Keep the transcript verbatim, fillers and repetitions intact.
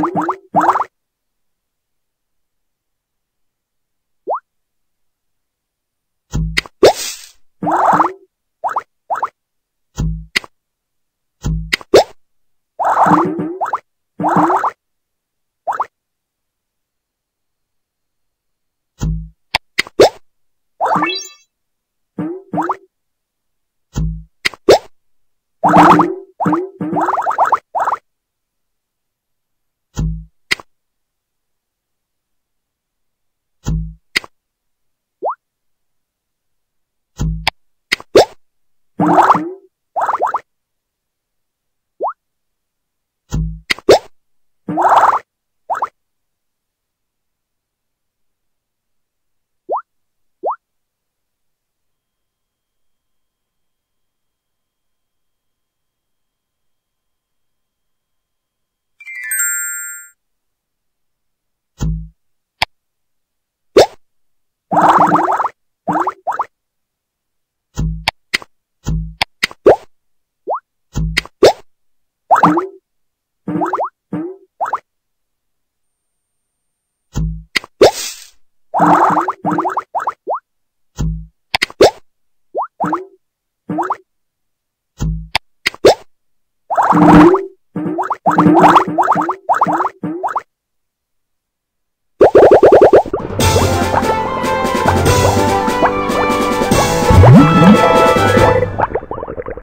What?